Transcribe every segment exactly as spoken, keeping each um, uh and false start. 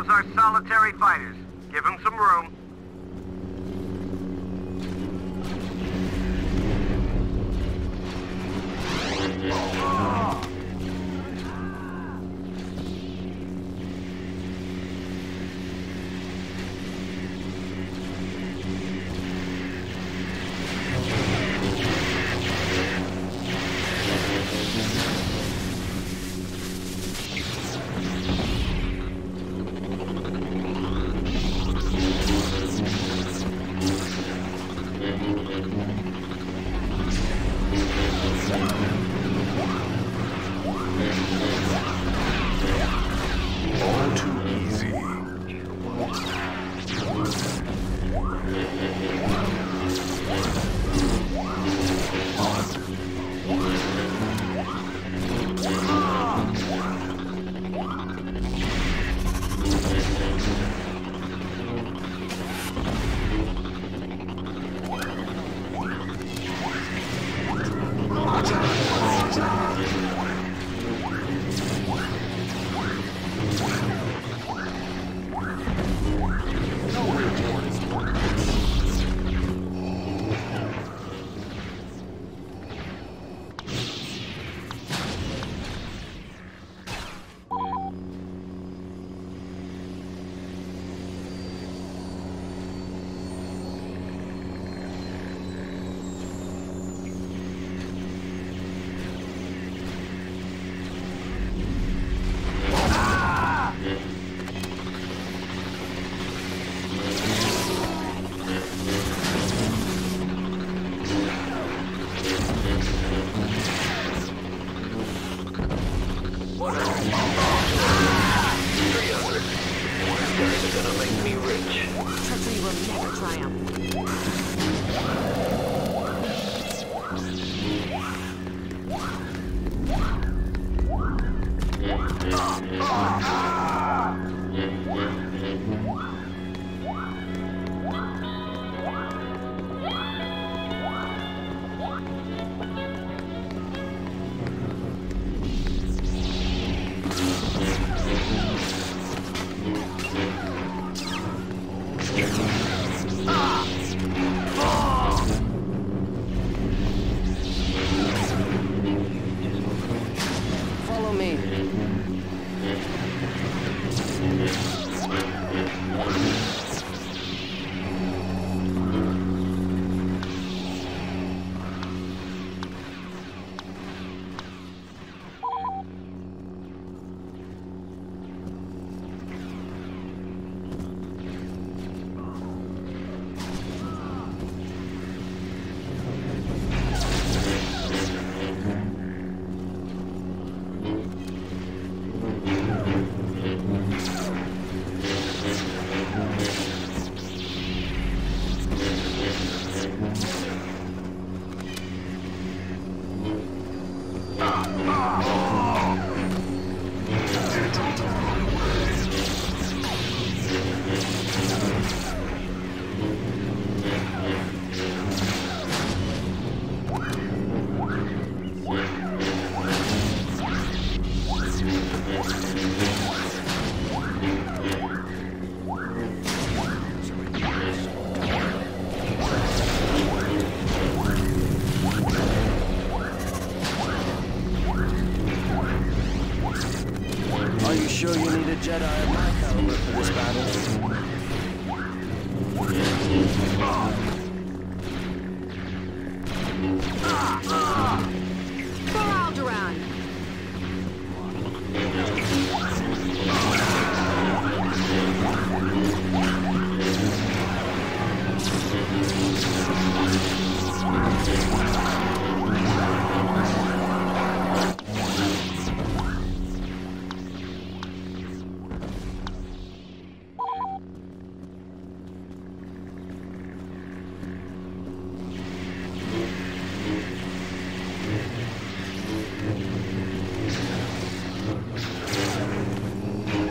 Those are solitary fighters. Give them some room.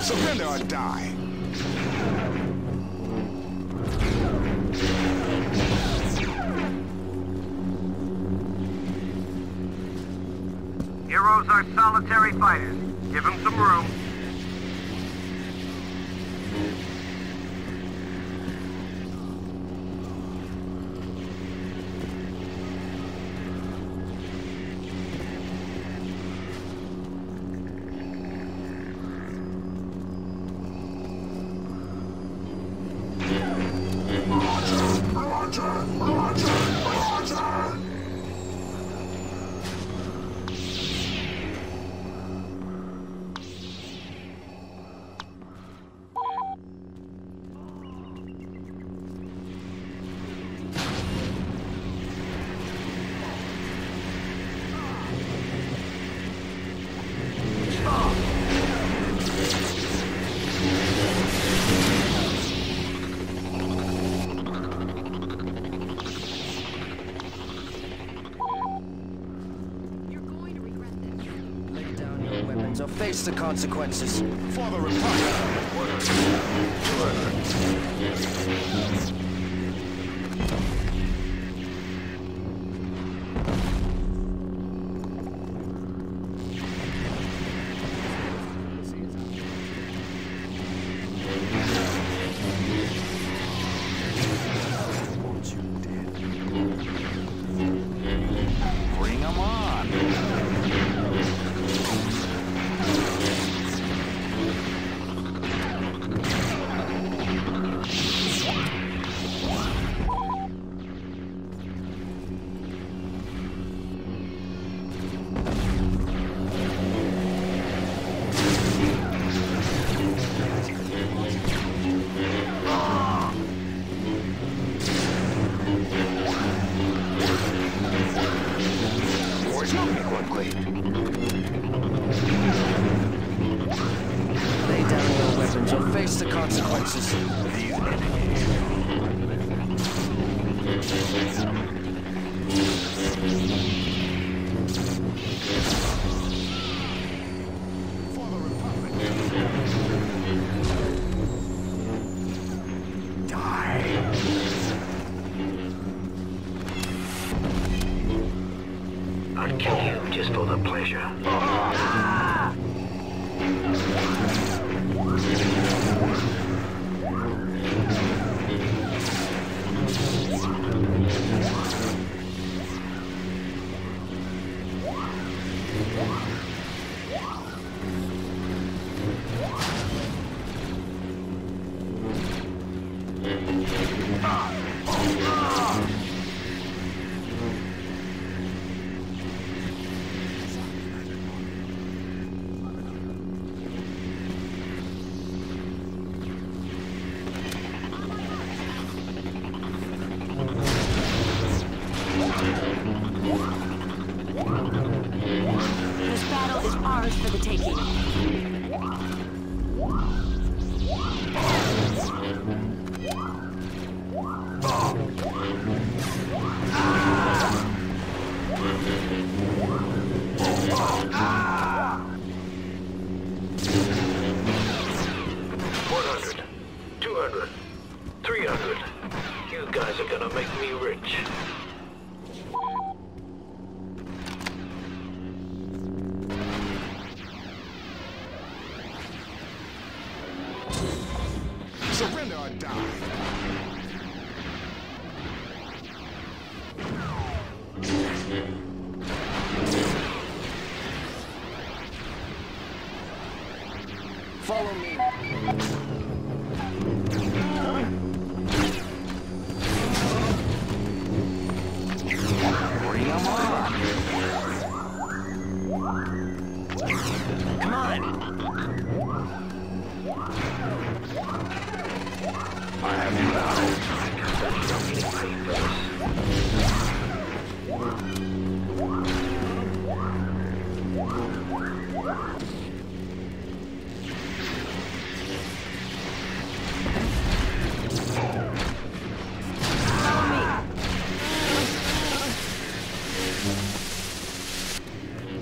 Surrender or die. Heroes are solitary fighters. Give them some room. face the consequences. For the Republic! Follow me. Bring 'em on. Come on. I have you now.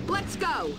Let's go!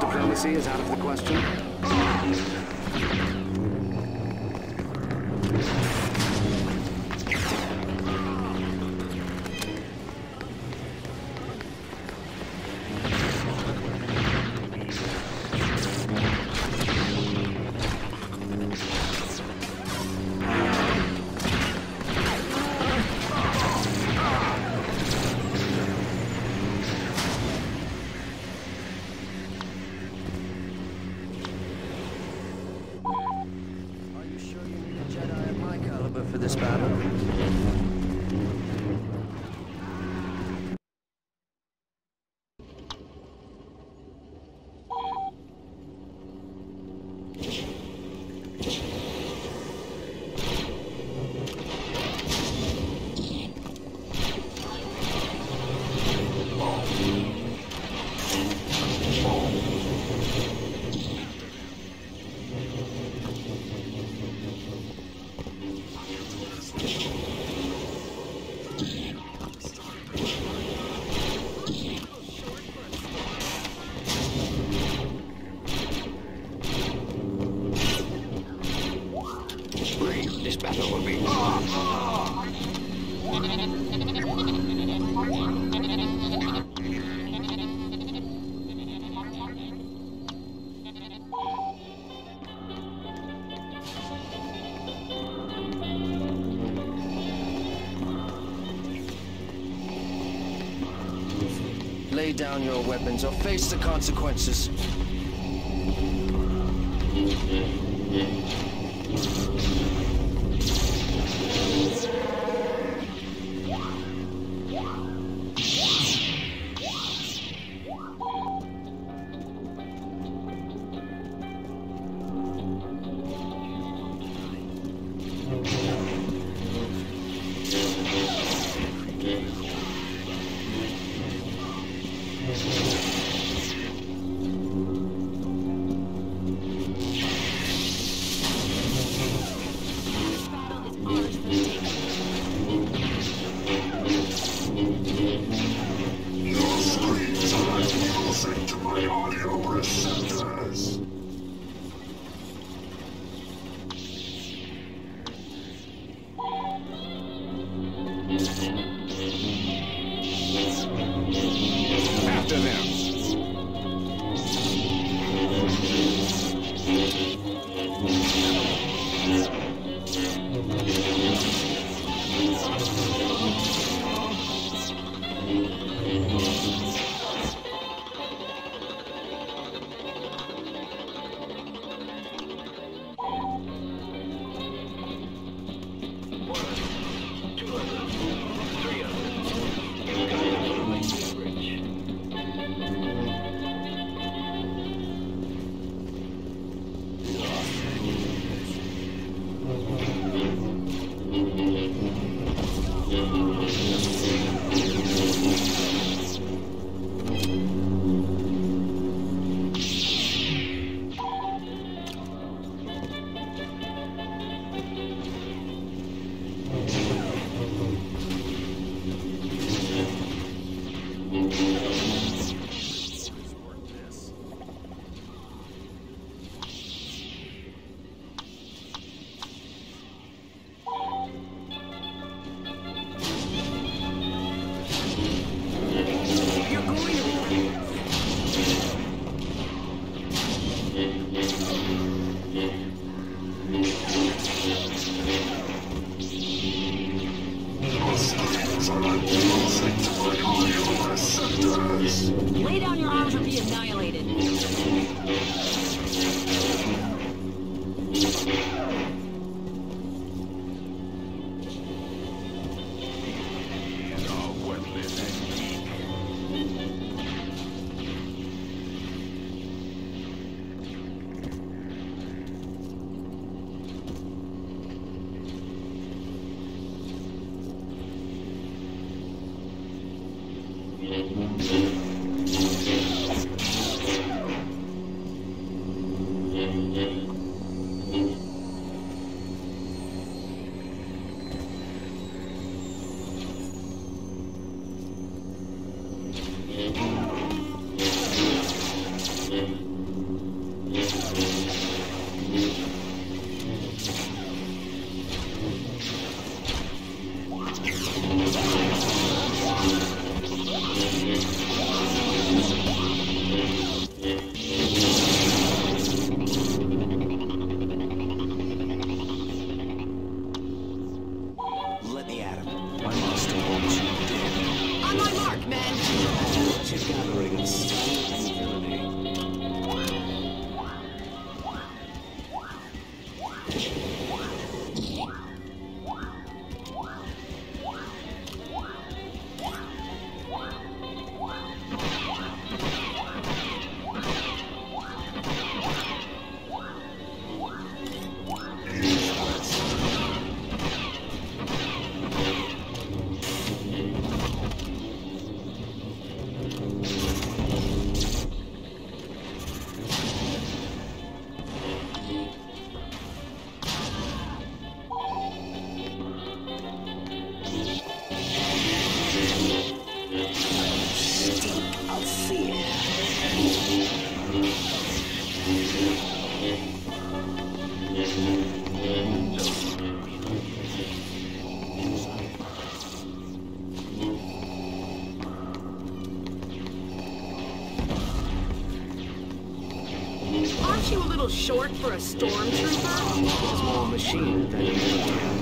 Diplomacy is out of the question. Lay down your weapons or face the consequences. Short for a stormtrooper? Small machine than a man.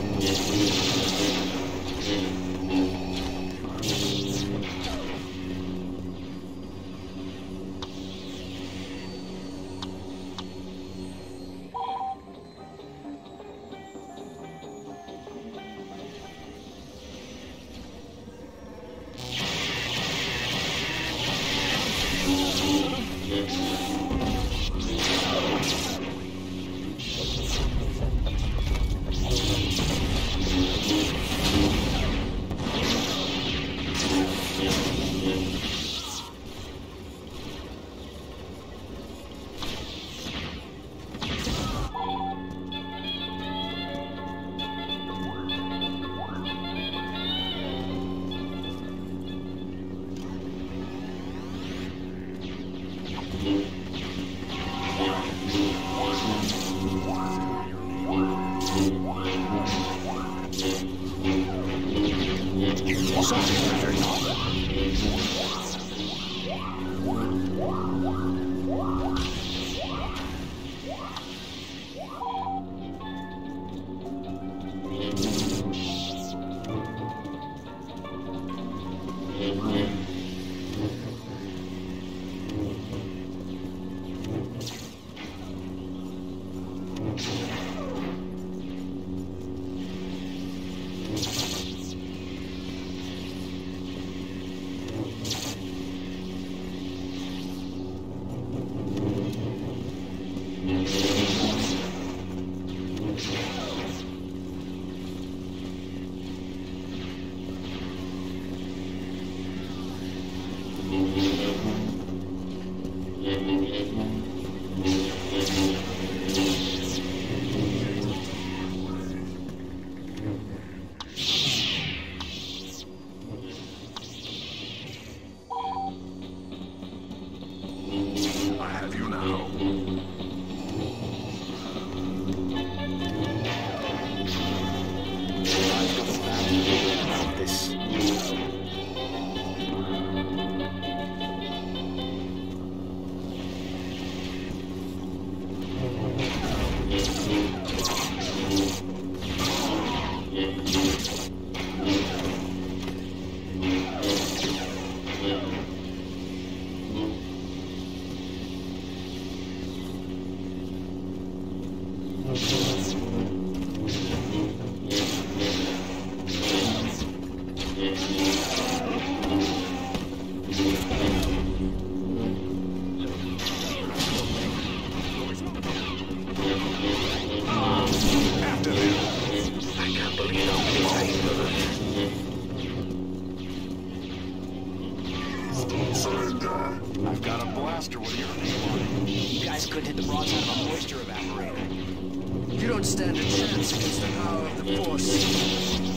Stand a chance against the power of the Force.